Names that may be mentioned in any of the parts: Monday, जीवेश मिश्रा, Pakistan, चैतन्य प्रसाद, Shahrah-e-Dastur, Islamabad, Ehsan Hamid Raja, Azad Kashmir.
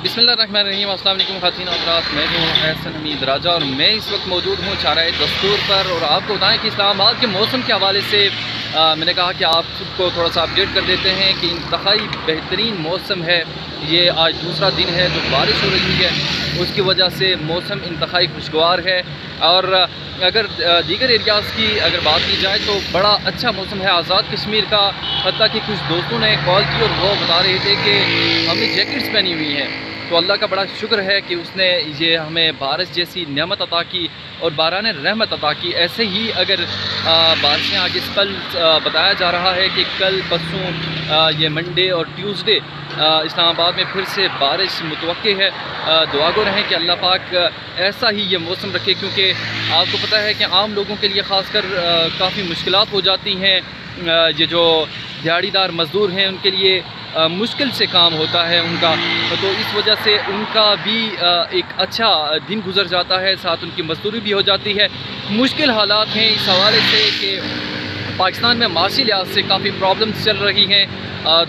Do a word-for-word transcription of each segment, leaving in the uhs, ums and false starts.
बिस्मिल्लाहिर्रहमानिर्रहीम, अस्सलाम वालेकुम खातिन और हज़रात। मैं हूँ एहसन हमीद राजा और मैं इस वक्त मौजूद हूँ शाहराह-ए-दस्तूर पर। और आपको बताएं कि इस्लामाबाद के मौसम के हवाले से आ, मैंने कहा कि आप खुद को थोड़ा सा अपडेट कर देते हैं कि इंतहाई बेहतरीन मौसम है। ये आज दूसरा दिन है जो बारिश हो रही है, उसकी वजह से मौसम इंतहाई खुशगवार है। और अगर दीगर एरियाज़ की अगर बात की जाए तो बड़ा अच्छा मौसम है आज़ाद कश्मीर का। हत्ता कि कुछ दोस्तों ने कॉल की और वो बता रहे थे कि हमने जैकेट्स पहनी हुई हैं, तो अल्लाह का बड़ा शुक्र है कि उसने ये हमें बारिश जैसी नेमत अता की और बारान रहमत अता की। ऐसे ही अगर बारिशें आगे, कल बताया जा रहा है कि कल परसों ये मंडे और ट्यूसडे इस्लामाबाद में फिर से बारिश मुतवक्के है। दुआगो रहें कि अल्लाह पाक ऐसा ही ये मौसम रखे, क्योंकि आपको पता है कि आम लोगों के लिए ख़ासकर काफ़ी मुश्किलात हो जाती हैं। ये जो दिहाड़ीदार मज़दूर हैं उनके लिए आ, मुश्किल से काम होता है उनका, तो इस वजह से उनका भी आ, एक अच्छा दिन गुजर जाता है, साथ उनकी मजदूरी भी हो जाती है। मुश्किल हालात हैं इस हवाले से कि पाकिस्तान में माशी लिहाज से काफ़ी प्रॉब्लम्स चल रही हैं।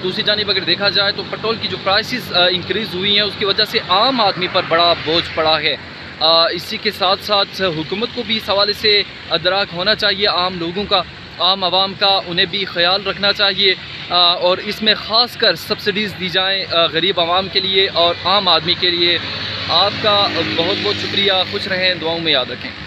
दूसरी जानिब अगर देखा जाए तो पेट्रोल की जो प्राइसेस इंक्रीज़ हुई हैं उसकी वजह से आम आदमी पर बड़ा बोझ पड़ा है। आ, इसी के साथ साथ हुकूमत को भी इस हवाले से अदराक होना चाहिए, आम लोगों का, आम आवाम का, उन्हें भी ख्याल रखना चाहिए। आ, और इसमें ख़ास कर सब्सिडीज़ दी जाएँ गरीब आवाम के लिए और आम आदमी के लिए। आपका बहुत बहुत शुक्रिया। खुश रहें, दुआओं में याद रखें।